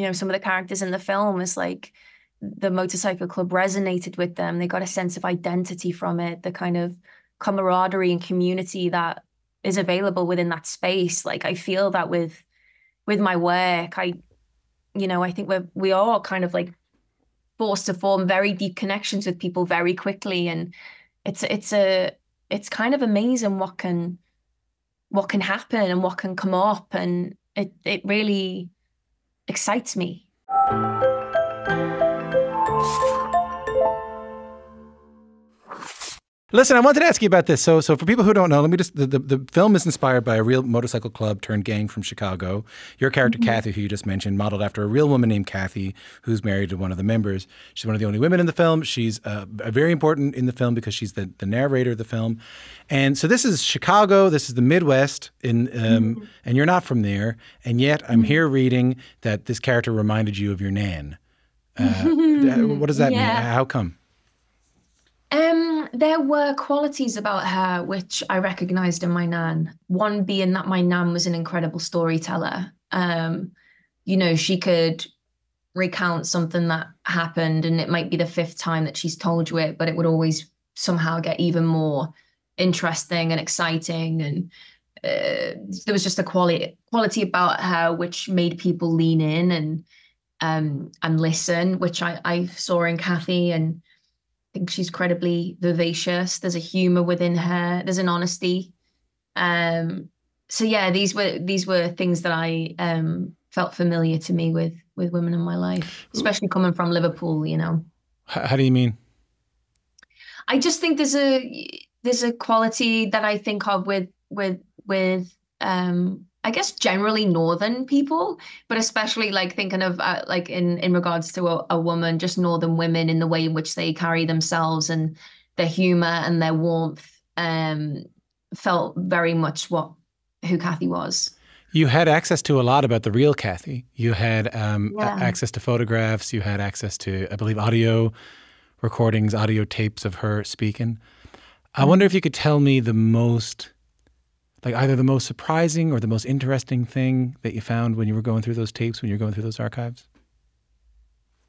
you know, some of the characters in the film is like the motorcycle club resonated with them. They got a sense of identity from it, the kind of camaraderie and community that is available within that space. Like I feel that with my work, I think we are kind of like forced to form very deep connections with people very quickly. And it's kind of amazing what can happen and what can come up. And it really excites me. Listen, I wanted to ask you about this. So for people who don't know, let me just, the film is inspired by a real motorcycle club turned gang from Chicago. Your character, mm-hmm. Kathy, who you just mentioned, modeled after a real woman named Kathy, who's married to one of the members. She's one of the only women in the film. She's very important in the film because she's the narrator of the film. And so this is Chicago, this is the Midwest, mm-hmm. and you're not from there. And yet I'm here reading that this character reminded you of your nan. What does that mean? How come? There were qualities about her which I recognized in my nan. One being that my nan was an incredible storyteller. She could recount something that happened and it might be the fifth time that she's told you it, but it would always somehow get even more interesting and exciting. And there was just a quality about her which made people lean in and listen, which I saw in Kathy. And I think she's incredibly vivacious. There's a humor within her. There's an honesty. These were things that I felt familiar to me with women in my life, especially coming from Liverpool, you know. How do you mean? I just think there's a quality that I think of with I guess generally Northern people, but especially like thinking of in regards to a woman, just Northern women in the way in which they carry themselves and their humor and their warmth felt very much who Kathy was. You had access to a lot about the real Kathy. You had access to photographs. You had access to, I believe, audio recordings, audio tapes of her speaking. I wonder if you could tell me the most... like either the most surprising or the most interesting thing that you found when you were going through those tapes, when you were going through those archives?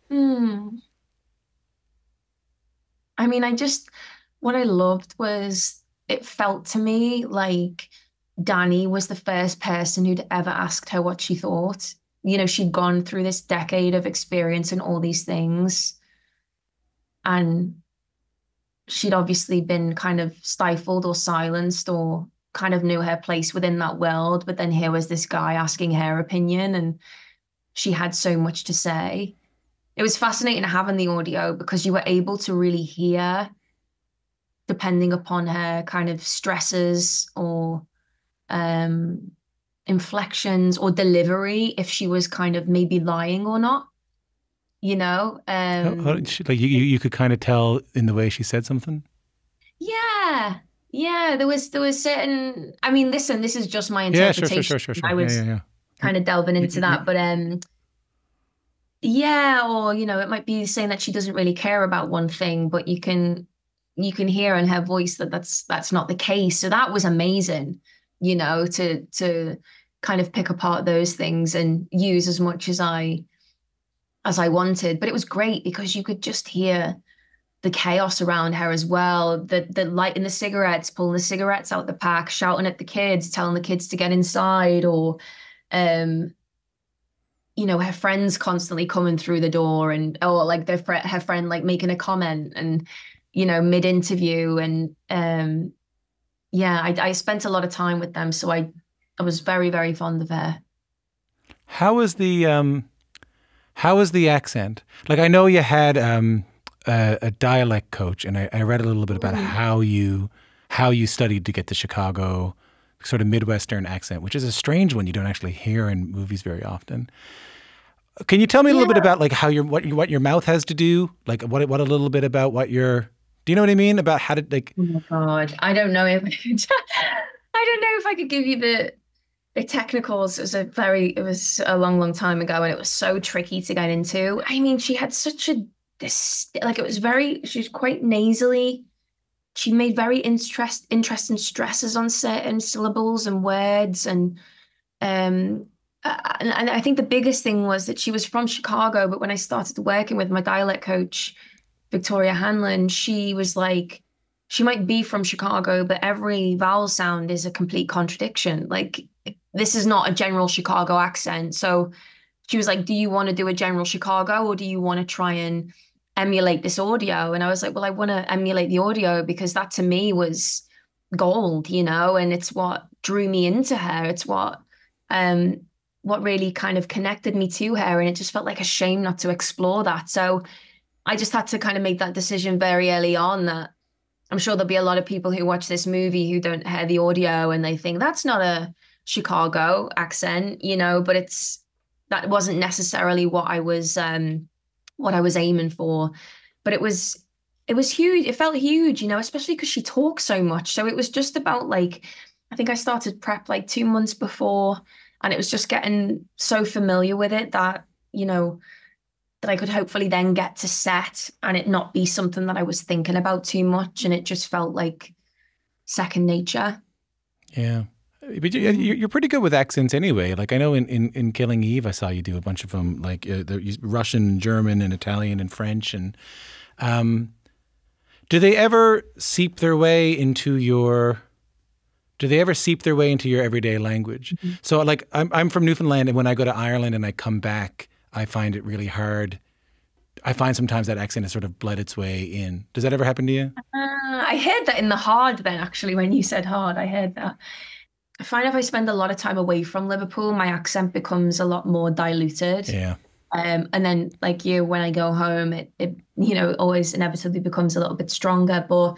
I mean, what I loved was it felt to me like Danny was the first person who'd ever asked her what she thought. You know, she'd gone through this decade of experience and all these things. And she'd obviously been kind of stifled or silenced or kind of knew her place within that world, but then here was this guy asking her opinion and she had so much to say. It was fascinating having the audio because you were able to really hear, depending upon her kind of stresses or inflections or delivery, if she was kind of maybe lying or not, you know? Like you could kind of tell in the way she said something? Yeah. Yeah, there was certain. I mean, listen, this is just my interpretation. Yeah, sure. I was kind of delving into that, but it might be saying that she doesn't really care about one thing, but you can hear in her voice that that's not the case. So that was amazing, you know, to kind of pick apart those things and use as much as I wanted. But it was great because you could just hear the chaos around her as well, the lighting the cigarettes, pulling the cigarettes out the pack, shouting at the kids, telling the kids to get inside, or, her friends constantly coming through the door and, her friend, like, making a comment and, you know, mid-interview. And, I spent a lot of time with them, so I was very, very fond of her. How was the accent? Like, I know you had... a dialect coach, and I read a little bit about how you studied to get the Chicago sort of Midwestern accent, which is a strange one you don't actually hear in movies very often. Can you tell me a little bit about like how what your mouth has to do, like what a little bit about what your, do you know what I mean about how to like? Oh my God, I don't know if I could give you the technicals. It was a long time ago, and it was so tricky to get into. I mean, she had such a she was quite nasally. She made very interesting stresses on certain syllables and words, and And I think the biggest thing was that she was from Chicago, but when I started working with my dialect coach, Victoria Hanlon, she was like, she might be from Chicago, but every vowel sound is a complete contradiction. Like, this is not a general Chicago accent. So she was like, do you want to do a general Chicago or do you want to try and emulate this audio? And I was like, well, I want to emulate the audio because that to me was gold, you know, and it's what drew me into her. It's what really kind of connected me to her. And it just felt like a shame not to explore that. So I just had to kind of make that decision very early on that I'm sure there'll be a lot of people who watch this movie who don't hear the audio and they think that's not a Chicago accent, you know, but that wasn't necessarily what I was aiming for. But it was huge. It felt huge, you know, especially because she talks so much. So it was just about like, I think I started prep like 2 months before, and it was just getting so familiar with it that, you know, that I could hopefully then get to set and it not be something that I was thinking about too much. And it just felt like second nature. Yeah. But you're pretty good with accents anyway. Like I know in Killing Eve, I saw you do a bunch of them, like Russian, German and Italian and French. And do they ever seep their way into your everyday language? Mm-hmm. So like I'm from Newfoundland, and when I go to Ireland and I come back, I find it really hard. I find sometimes that accent has sort of bled its way in. Does that ever happen to you? I heard that in the hard then, actually, when you said hard, I heard that. I find if I spend a lot of time away from Liverpool, my accent becomes a lot more diluted. Yeah. And then like you, when I go home, it you know, always inevitably becomes a little bit stronger, but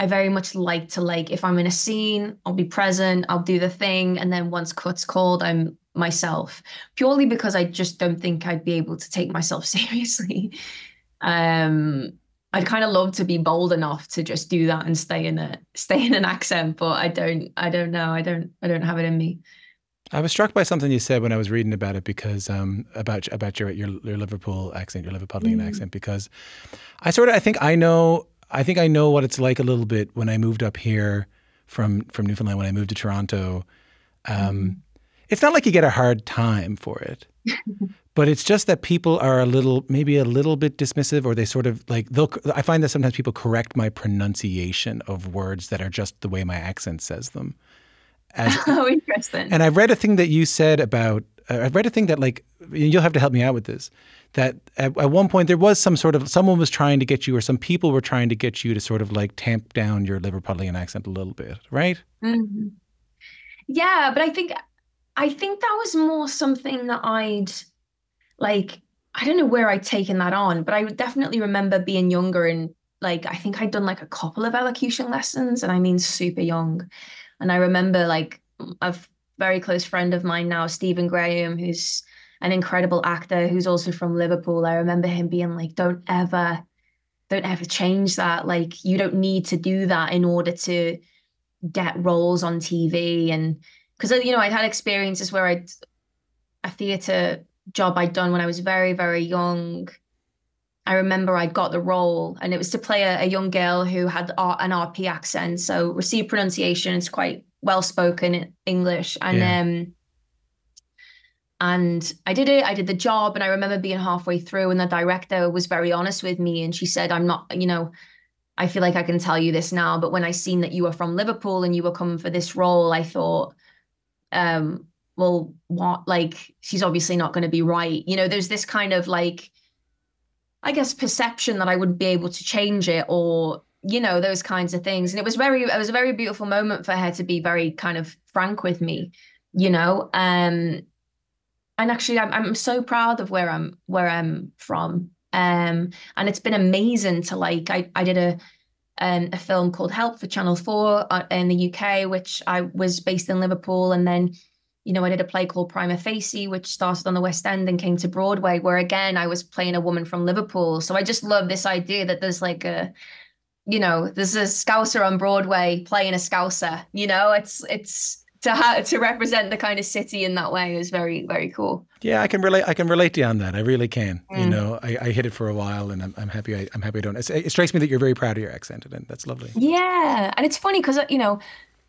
I very much like to, like, if I'm in a scene, I'll be present, I'll do the thing. And then once cuts called, I'm myself, purely because I just don't think I'd be able to take myself seriously. I'd kind of love to be bold enough to just do that and stay in an accent, but I don't have it in me. I was struck by something you said when I was reading about it, because about your Liverpool accent, your Liverpudlian accent, because I think I know what it's like a little bit when I moved up here from Newfoundland, when I moved to Toronto. It's not like you get a hard time for it, but it's just that people are maybe a little bit dismissive, or they sort of like, I find that sometimes people correct my pronunciation of words that are just the way my accent says them. Oh, interesting. And I read a thing that you said about, I read a thing that, like, you'll have to help me out with this, that at one point there was some sort of, someone was trying to get you, or some people were trying to get you to sort of like tamp down your Liverpudlian accent a little bit, right? Mm-hmm. Yeah, but I think that was more something that I don't know where I'd taken that on, but I definitely remember being younger and like, I think I'd done like a couple of elocution lessons, and I mean super young. And I remember like a very close friend of mine now, Stephen Graham, who's an incredible actor who's also from Liverpool. I remember him being like, don't ever change that. Like, you don't need to do that in order to get roles on TV. And because, you know, I'd had experiences where a theatre job I'd done when I was very, very young. I remember I got the role, and it was to play a young girl who had an RP accent. So received pronunciation, it's quite well-spoken English. And yeah. And I did the job, and I remember being halfway through, and the director was very honest with me. And she said, I'm not, you know, I feel like I can tell you this now, but when I seen that you were from Liverpool and you were coming for this role, I thought, well, what, like, she's obviously not going to be right. You know, there's this kind of like, I guess, perception that I wouldn't be able to change it, or, you know, those kinds of things. And it was a very beautiful moment for her to be very kind of frank with me, you know? And actually I'm so proud of where I'm from. And it's been amazing to, like, I did a film called Help for Channel 4 in the UK, which I was based in Liverpool. And then, you know, I did a play called Prima Facie, which started on the West End and came to Broadway, where again, I was playing a woman from Liverpool. So I just love this idea that there's like a, you know, there's a Scouser on Broadway playing a Scouser, you know, it's to represent the kind of city in that way is very, very cool. Yeah, I can relate to you on that. I really can. Mm. You know, I hid it for a while, and I'm happy I don't. It strikes me that you're very proud of your accent, and that's lovely. Yeah, and it's funny because, you know,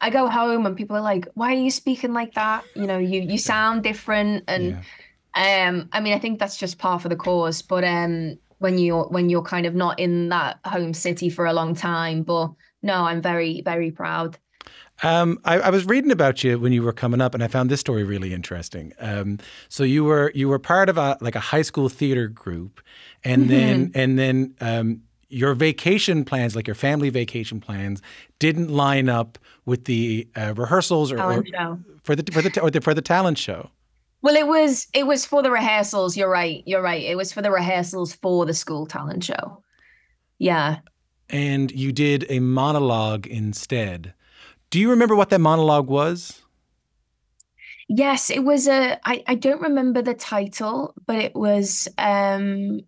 I go home and people are like, why are you speaking like that? You know, you sound different. And I mean, I think that's just par for the course. But when you're kind of not in that home city for a long time. But no, I'm very, very proud. I was reading about you when you were coming up, and I found this story really interesting. So you were part of a high school theater group, and then your vacation plans, like your family vacation plans, didn't line up with the rehearsals for the talent show. Well, it was for the rehearsals. You're right. It was for the rehearsals for the school talent show. Yeah. And you did a monologue instead. Do you remember what that monologue was? Yes, it was I don't remember the title, but it was a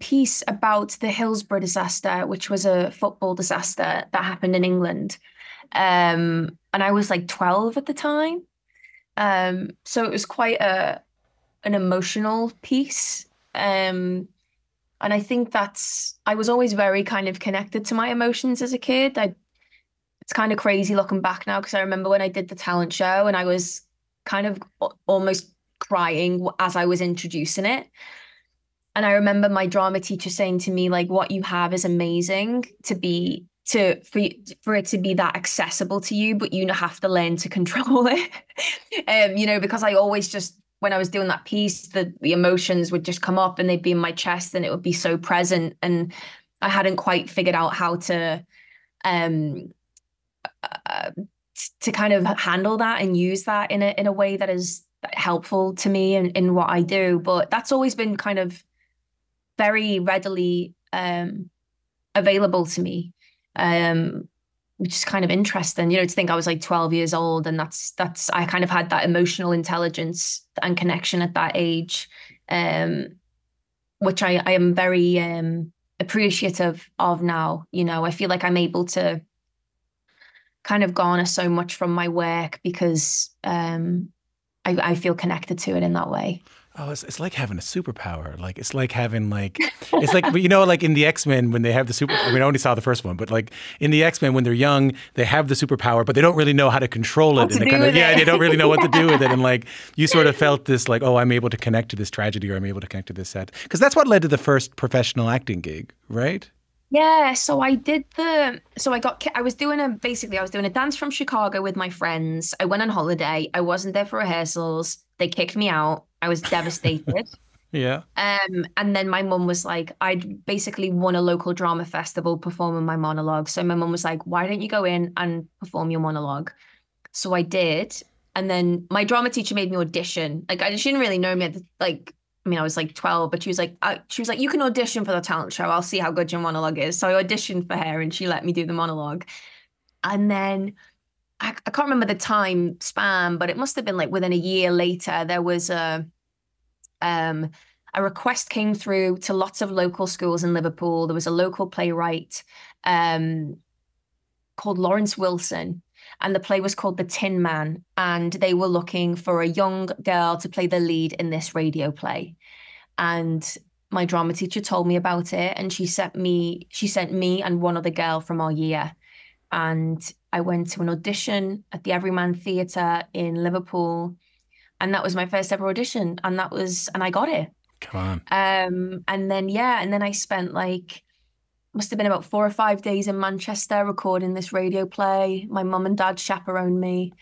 piece about the Hillsborough disaster, which was a football disaster that happened in England. And I was like 12 at the time. So it was quite an emotional piece. And I think I was always very kind of connected to my emotions as a kid. It's kind of crazy looking back now, because I remember when I did the talent show and I was kind of almost crying as I was introducing it. And I remember my drama teacher saying to me, like, what you have is amazing for it to be that accessible to you, but you have to learn to control it. Because I always just, when I was doing that piece, the emotions would just come up and they'd be in my chest and it would be so present. And I hadn't quite figured out how to kind of handle that and use that in a way that is helpful to me and in what I do. But that's always been kind of very readily available to me, which is kind of interesting, to think I was like 12 years old, and that's I kind of had that emotional intelligence and connection at that age, which I am very appreciative of now. I feel like I'm able to kind of garner so much from my work because I feel connected to it in that way. Oh, it's like having a superpower. Like it's like having like it's like like in the X-Men when they have the super. I mean, I only saw the first one, but like in the X-Men when they're young, they have the superpower, but they don't really know how to control it, they don't really know what to do with it. And like you sort of felt this, like, oh, I'm able to connect to this tragedy, or I'm able to connect to this set, because that's what led to the first professional acting gig, right? Yeah. So I was doing a dance from Chicago with my friends. I went on holiday. I wasn't there for rehearsals. They kicked me out. I was devastated. Yeah. And then my mum was like, I'd basically won a local drama festival performing my monologue. So my mum was like, why don't you go in and perform your monologue? So I did. And then my drama teacher made me audition. Like, she didn't really know me. I was like 12, but she was like, you can audition for the talent show. I'll see how good your monologue is. So I auditioned for her and she let me do the monologue. And then I can't remember the time span, but it must have been like within a year later, there was a request came through to lots of local schools in Liverpool. There was a local playwright called Lawrence Wilson, and the play was called The Tin Man, and they were looking for a young girl to play the lead in this radio play. And my drama teacher told me about it, and she sent me and one other girl from our year. And I went to an audition at the Everyman Theatre in Liverpool, and that was my first ever audition, and I got it. Come on. And then I spent must have been about 4 or 5 days in Manchester recording this radio play. My mum and dad chaperoned me.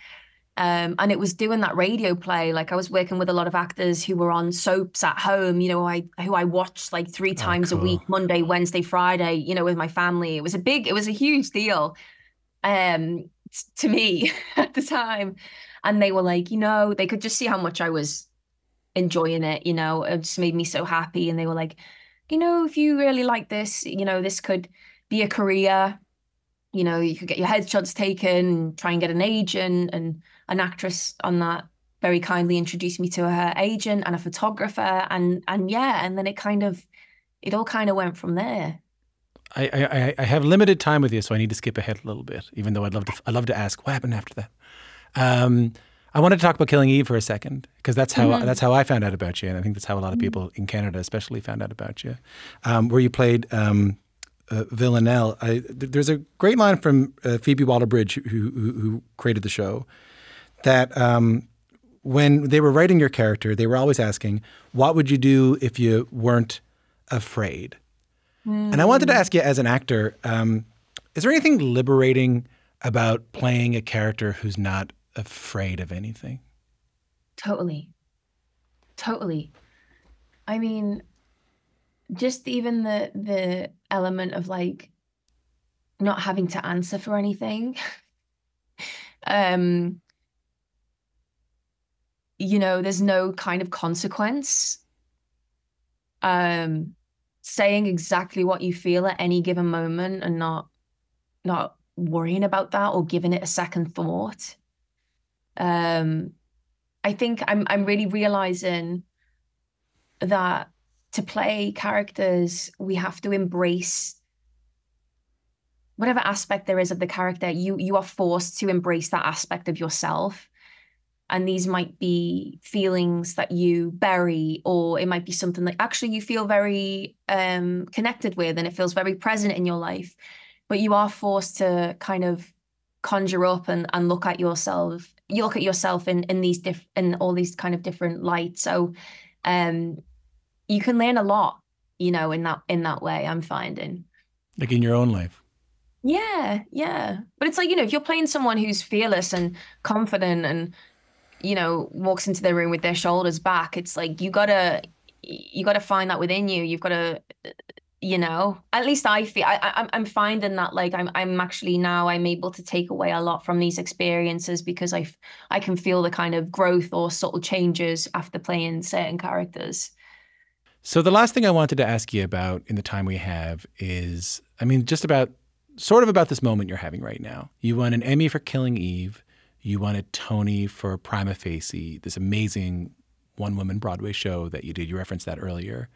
And it was doing that radio play. Like, I was working with a lot of actors who were on soaps at home, who I watched like 3 times a week, Monday, Wednesday, Friday, with my family. It was a huge deal to me at the time. And they were like, they could just see how much I was enjoying it, it just made me so happy. And they were like, if you really like this, this could be a career. You could get your headshots taken, try and get an agent, and an actress on that very kindly introduced me to her agent and a photographer, and then it all kind of went from there. I have limited time with you, so I need to skip ahead a little bit, even though I'd love to ask what happened after that. I wanted to talk about Killing Eve for a second, because that's how I found out about you, and I think that's how a lot of people in Canada especially found out about you, where you played Villanelle, there's a great line from Phoebe Walter-Bridge, who created the show, that when they were writing your character, they were always asking, what would you do if you weren't afraid? Mm. And I wanted to ask you, as an actor, is there anything liberating about playing a character who's not afraid of anything? Totally. I mean, just even the element of like not having to answer for anything. You know, there's no kind of consequence. Saying exactly what you feel at any given moment and not worrying about that or giving it a second thought. I think I'm really realizing that to play characters, we have to embrace whatever aspect there is of the character. You are forced to embrace that aspect of yourself. And these might be feelings that you bury, or it might be something that actually you feel very connected with and it feels very present in your life. But you are forced to kind of conjure up and look at yourself. You look at yourself in all these kind of different lights. So you can learn a lot, you know, in that way, I'm finding. Like in your own life. Yeah. But it's like, you know, if you're playing someone who's fearless and confident and, you know, walks into their room with their shoulders back, it's like you gotta find that within you. You've gotta, you know, at least I feel I'm finding that, like, I'm actually now I'm able to take away a lot from these experiences because I can feel the kind of growth or subtle changes after playing certain characters. So the last thing I wanted to ask you about in the time we have is, I mean, just about this moment you're having right now. You won an Emmy for Killing Eve. You won a Tony for Prima Facie, this amazing one-woman Broadway show that you did. You referenced that earlier.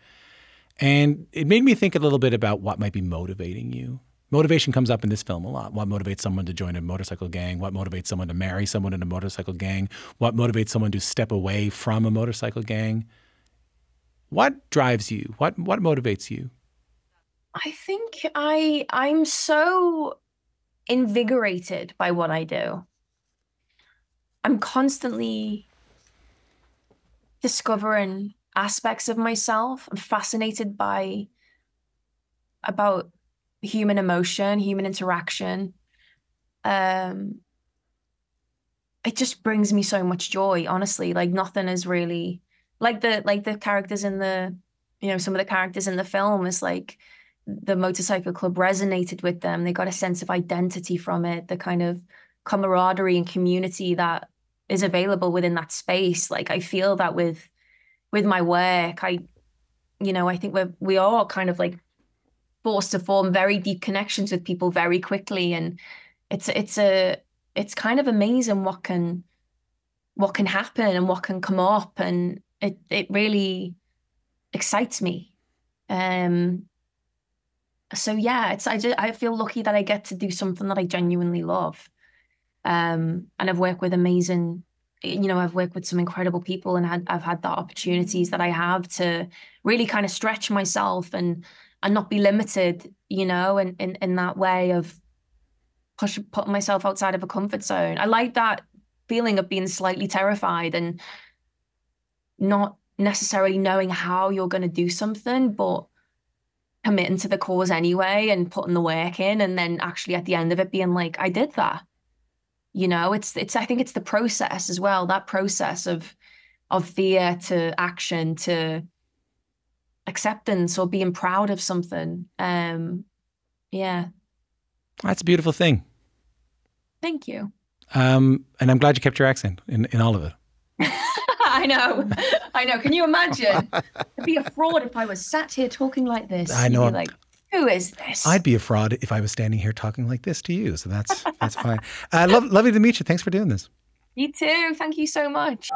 And it made me think a little bit about what might be motivating you. Motivation comes up in this film a lot. What motivates someone to join a motorcycle gang? What motivates someone to marry someone in a motorcycle gang? What motivates someone to step away from a motorcycle gang? What drives you? What motivates you? I think I'm so invigorated by what I do. I'm constantly discovering aspects of myself. I'm fascinated about human emotion, human interaction. It just brings me so much joy, honestly. Like, nothing is really like the characters in the, you know, some of the characters in the film is like the motorcycle club resonated with them. They got a sense of identity from it, the kind of camaraderie and community that is available within that space. Like, I feel that with my work. I think we are kind of like forced to form very deep connections with people very quickly, and it's kind of amazing what can happen and what can come up, and it really excites me. So yeah, I feel lucky that I get to do something that I genuinely love. And I've worked with some incredible people, and I've had the opportunities that I have to really kind of stretch myself and not be limited, you know, in that way of putting myself outside of a comfort zone. I like that feeling of being slightly terrified and not necessarily knowing how you're going to do something, but committing to the cause anyway and putting the work in, and then actually at the end of it being like, I did that. You know, I think it's the process as well, that process of fear to action to acceptance or being proud of something. Yeah. That's a beautiful thing. Thank you. And I'm glad you kept your accent in all of it. I know. Can you imagine? I'd be a fraud if I was sat here talking like this. I know. You'd be like, who is this? I'd be a fraud if I was standing here talking like this to you. So that's fine. Lovely to meet you. Thanks for doing this. You too. Thank you so much.